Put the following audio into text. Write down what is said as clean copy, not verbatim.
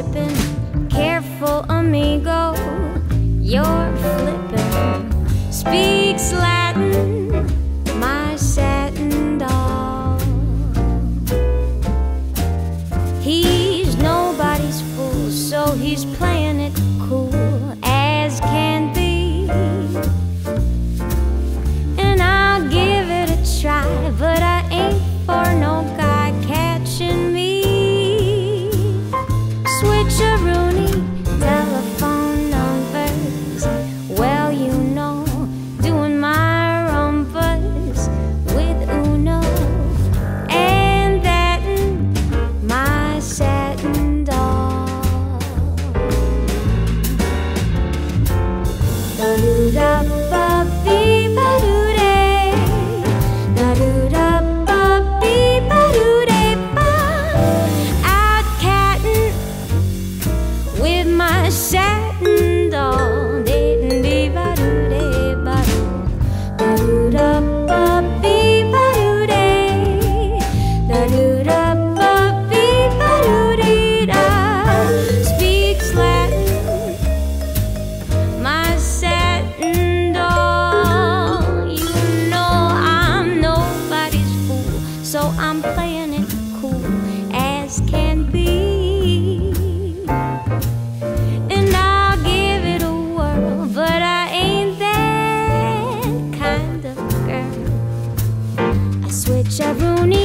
skipping. Careful, amigo, you're flipping. Speaks Latin, my satin doll. He's nobody's fool, so he's playing it cool as can be. And I'll give it a try, but I ain't for no guy catching me. Switcheroony, telephone numbers, well you know, doing my rumpus with Uno and that, my satin doll. Satin doll, didn't be ba doo day ba doo, da doo da ba be ba doo day, da doo da ba be ba doo dee da. Speaks Latin, my satin doll. You know I'm nobody's fool, so I'm playing it cool as can be. Switcheroony.